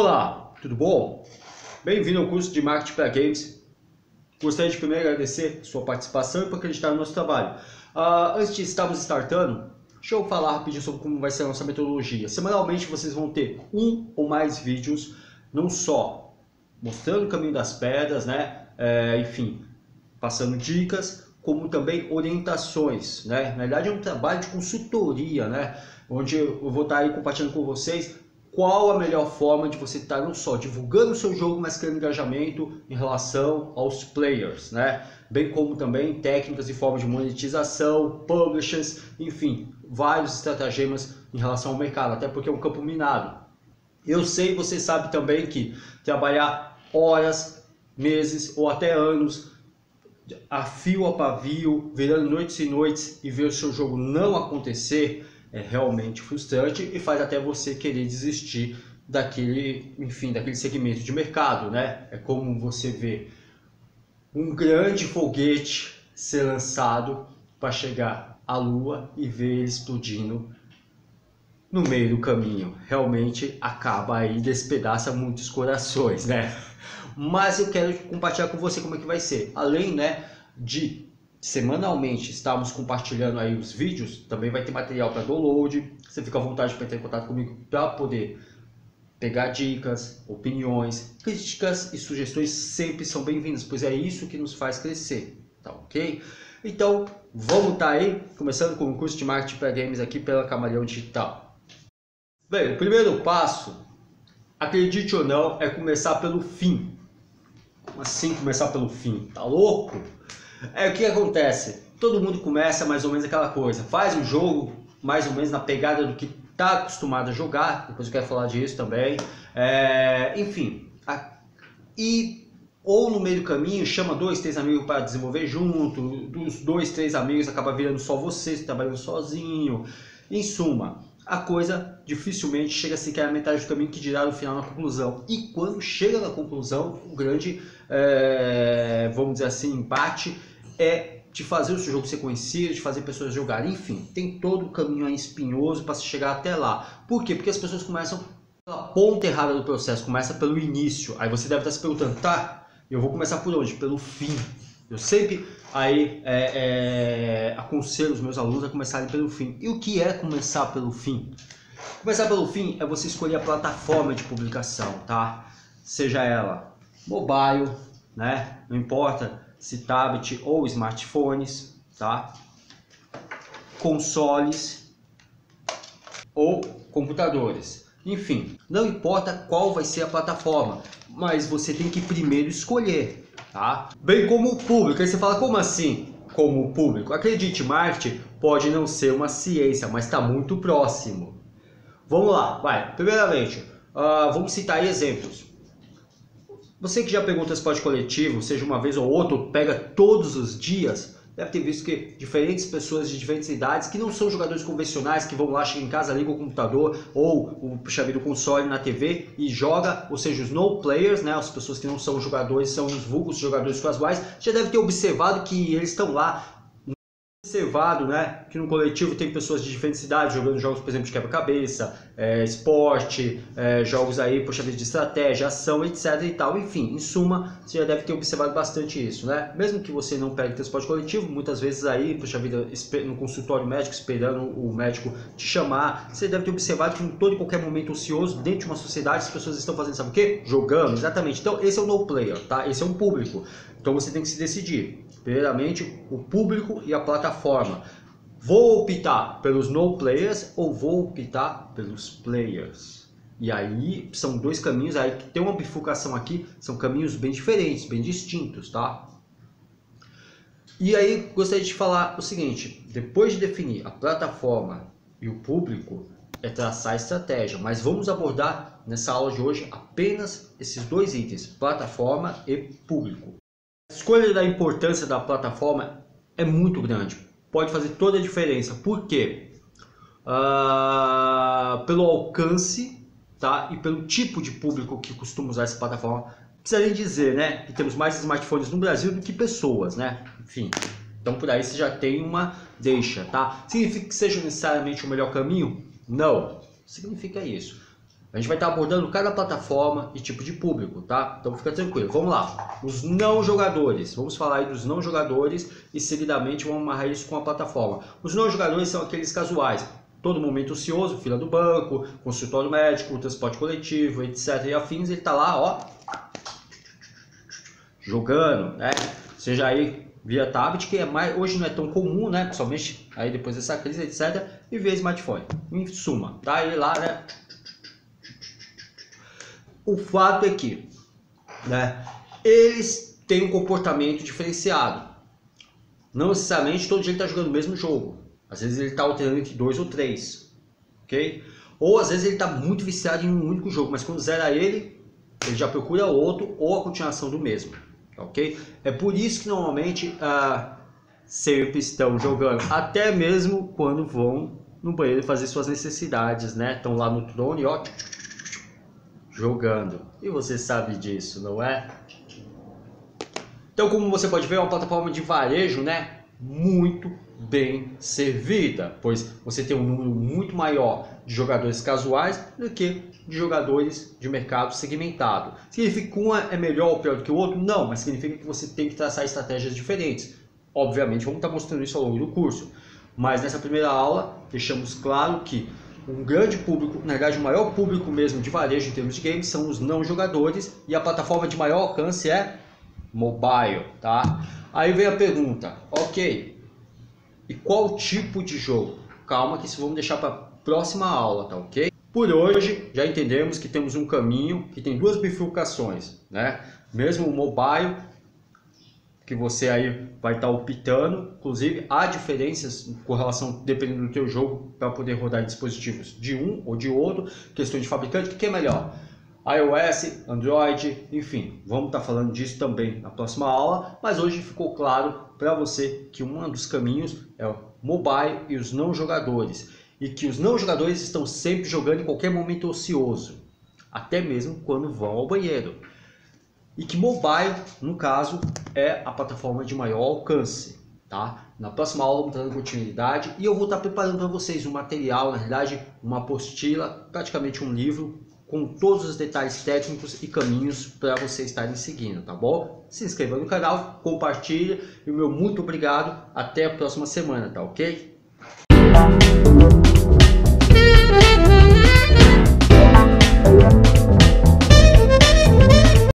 Olá, tudo bom? Bem-vindo ao curso de Marketing para Games. Gostaria de primeiro agradecer sua participação e por acreditar no nosso trabalho. Antes de estarmos startando, deixa eu falar rapidinho sobre como vai ser a nossa metodologia. Semanalmente vocês vão ter um ou mais vídeos, não só mostrando o caminho das pedras, né? Enfim, passando dicas, como também orientações, né? Na verdade é um trabalho de consultoria, né? Onde eu vou estar aí compartilhando com vocês qual a melhor forma de você estar não só divulgando o seu jogo, mas criando engajamento em relação aos players, né? Bem como também técnicas e formas de monetização, publishers, enfim, vários estratagemas em relação ao mercado, até porque é um campo minado. Eu sei, você sabe também que trabalhar horas, meses ou até anos a fio a pavio, virando noites e noites e ver o seu jogo não acontecer é realmente frustrante e faz até você querer desistir daquele, enfim, daquele segmento de mercado, né? É como você vê um grande foguete ser lançado para chegar à Lua e ver ele explodindo no meio do caminho. Realmente acaba aí, despedaça muitos corações, né? Mas eu quero compartilhar com você como é que vai ser. Além, né, de semanalmente estamos compartilhando aí os vídeos, também vai ter material para download. Você fica à vontade para entrar em contato comigo para poder pegar dicas, opiniões, críticas e sugestões sempre são bem-vindas, pois é isso que nos faz crescer, tá ok? Então vamos estar aí começando com o curso de marketing para games aqui pela Camaleão Digital. Bem, o primeiro passo, acredite ou não, é começar pelo fim. Como assim começar pelo fim? Tá louco? É o que acontece, todo mundo começa mais ou menos aquela coisa, faz um jogo mais ou menos na pegada do que está acostumado a jogar, depois eu quero falar disso também, enfim, e ou no meio do caminho chama 2, 3 amigos para desenvolver junto, dos 2, 3 amigos acaba virando só você, trabalhando sozinho, em suma, a coisa dificilmente chega sequer à metade do caminho que dirá no final na conclusão. E quando chega na conclusão, o grande, vamos dizer assim, embate é de fazer o seu jogo ser conhecido, de fazer pessoas jogarem. Enfim, tem todo o caminho aí espinhoso para se chegar até lá. Por quê? Porque as pessoas começam pela ponta errada do processo, começa pelo início. Aí você deve estar se perguntando, tá, eu vou começar por onde? Pelo fim. Eu sempre aí aconselho os meus alunos a começarem pelo fim. E o que é começar pelo fim? Começar pelo fim é você escolher a plataforma de publicação, tá? Seja ela mobile, né? Não importa se tablet ou smartphones, tá? Consoles ou computadores. Enfim, não importa qual vai ser a plataforma, mas você tem que primeiro escolher. Tá? Bem como o público, aí você fala, como assim como o público? Acredite, marketing pode não ser uma ciência, mas está muito próximo. Vamos lá, vai. Primeiramente, vamos citar aí exemplos. Você que já pegou transporte coletivo, seja uma vez ou outra, pega todos os dias, deve ter visto que diferentes pessoas de diferentes idades, que não são jogadores convencionais, que vão lá, chegam em casa, ligam o computador ou o chaveiro do console na TV e joga, ou seja, os no players, né, as pessoas que não são jogadores, são os vulgos jogadores casuais, já deve ter observado que eles estão lá. Observado, né, que no coletivo tem pessoas de diferentes idades jogando jogos, por exemplo, de quebra-cabeça, esporte, jogos aí, poxa vida, de estratégia, ação, etc e tal. Enfim, em suma, você já deve ter observado bastante isso, né? Mesmo que você não pegue transporte coletivo, muitas vezes aí, poxa vida, no consultório médico, esperando o médico te chamar, você deve ter observado que em todo e qualquer momento ocioso, dentro de uma sociedade, as pessoas estão fazendo, sabe o quê? Jogando, exatamente. Então, esse é um no player, tá? Esse é um público. Então, você tem que se decidir. Primeiramente, o público e a plataforma. Vou optar pelos no players ou vou optar pelos players? E aí, são dois caminhos aí que tem uma bifurcação aqui, são caminhos bem diferentes, bem distintos, tá? E aí, gostaria de falar o seguinte, depois de definir a plataforma e o público, é traçar a estratégia, mas vamos abordar nessa aula de hoje apenas esses dois itens, plataforma e público. A escolha da importância da plataforma é muito grande, pode fazer toda a diferença, por quê? Pelo alcance, tá? E pelo tipo de público que costuma usar essa plataforma. Precisa nem dizer, né, que temos mais smartphones no Brasil do que pessoas, né? Enfim, então por aí você já tem uma deixa, tá? Significa que seja necessariamente o melhor caminho? Não, significa isso. A gente vai estar abordando cada plataforma e tipo de público, tá? Então fica tranquilo. Vamos lá. Os não jogadores. Vamos falar aí dos não jogadores e seguidamente vamos amarrar isso com a plataforma. Os não jogadores são aqueles casuais. Todo momento ocioso, fila do banco, consultório médico, transporte coletivo, etc. E afins, ele tá lá, ó, jogando, né? Seja aí via tablet, que é mais, hoje não é tão comum, né? Principalmente aí depois dessa crise, etc. E via smartphone. Em suma, tá ele lá, né? O fato é que, né, eles têm um comportamento diferenciado. Não necessariamente todo dia ele está jogando o mesmo jogo. Às vezes ele está alternando entre 2 ou 3, ok? Ou às vezes ele está muito viciado em um único jogo, mas quando zera ele, ele já procura outro ou a continuação do mesmo, ok? É por isso que normalmente sempre estão jogando, até mesmo quando vão no banheiro fazer suas necessidades, né? Estão lá no trono e ó, jogando, e você sabe disso, não é? Então, como você pode ver, é uma plataforma de varejo, né, muito bem servida, pois você tem um número muito maior de jogadores casuais do que de jogadores de mercado segmentado. Significa que um é melhor ou pior do que o outro? Não, mas significa que você tem que traçar estratégias diferentes. Obviamente, vamos estar mostrando isso ao longo do curso, mas nessa primeira aula deixamos claro que um grande público, na verdade o maior público mesmo de varejo em termos de games são os não jogadores, e a plataforma de maior alcance é mobile, tá? Aí vem a pergunta, ok, e qual tipo de jogo? Calma que isso vamos deixar para a próxima aula, tá ok? Por hoje já entendemos que temos um caminho que tem 2 bifurcações, né? Mesmo o mobile, que você aí vai estar optando, inclusive há diferenças com relação, dependendo do teu jogo, para poder rodar em dispositivos de um ou de outro, questão de fabricante, o que é melhor? iOS, Android, enfim, vamos estar falando disso também na próxima aula, mas hoje ficou claro para você que um dos caminhos é o mobile e os não jogadores, e que os não jogadores estão sempre jogando em qualquer momento ocioso, até mesmo quando vão ao banheiro. E que mobile, no caso, é a plataforma de maior alcance, tá? Na próxima aula vamos estar dando continuidade e eu vou estar preparando para vocês um material, na verdade, uma apostila, praticamente um livro, com todos os detalhes técnicos e caminhos para vocês estarem seguindo, tá bom? Se inscreva no canal, compartilhe e o meu muito obrigado, até a próxima semana, tá ok?